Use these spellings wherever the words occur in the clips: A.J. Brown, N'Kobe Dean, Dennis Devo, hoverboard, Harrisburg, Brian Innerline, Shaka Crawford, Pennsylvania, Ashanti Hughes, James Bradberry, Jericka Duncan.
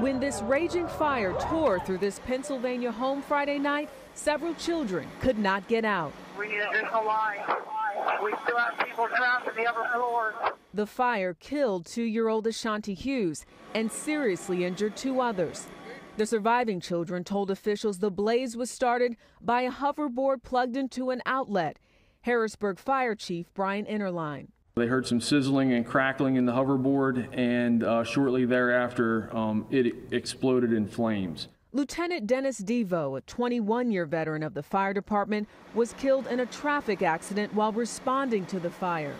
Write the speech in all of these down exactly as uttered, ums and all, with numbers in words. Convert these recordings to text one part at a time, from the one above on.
When this raging fire tore through this Pennsylvania home Friday night, several children could not get out. We need to do a line. We still have people trapped in the upper floor. The fire killed two-year-old Ashanti Hughes and seriously injured two others. The surviving children told officials the blaze was started by a hoverboard plugged into an outlet. Harrisburg Fire Chief Brian Innerline. They heard some sizzling and crackling in the hoverboard, and uh, shortly thereafter, um, it exploded in flames. Lieutenant Dennis Devo, a twenty-one-year veteran of the fire department, was killed in a traffic accident while responding to the fire.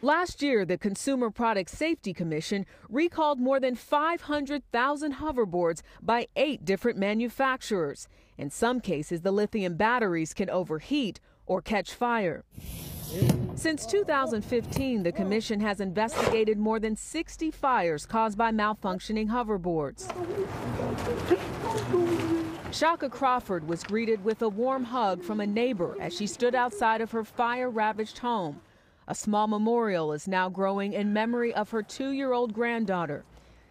Last year, the Consumer Product Safety Commission recalled more than five hundred thousand hoverboards by eight different manufacturers. In some cases, the lithium batteries can overheat or catch fire. Since two thousand fifteen, the commission has investigated more than sixty fires caused by malfunctioning hoverboards. Shaka Crawford was greeted with a warm hug from a neighbor as she stood outside of her fire-ravaged home. A small memorial is now growing in memory of her two-year-old granddaughter.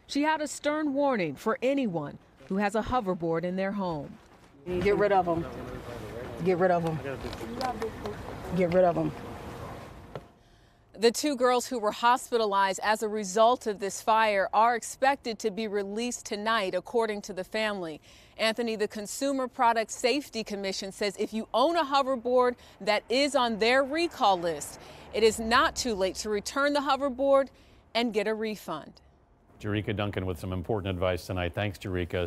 She had a stern warning for anyone who has a hoverboard in their home. Get rid of them. Get rid of them. Get rid of them. The two girls who were hospitalized as a result of this fire are expected to be released tonight, according to the family. Anthony, the Consumer Product Safety Commission says if you own a hoverboard that is on their recall list, it is not too late to return the hoverboard and get a refund. Jericka Duncan with some important advice tonight. Thanks, Jericka.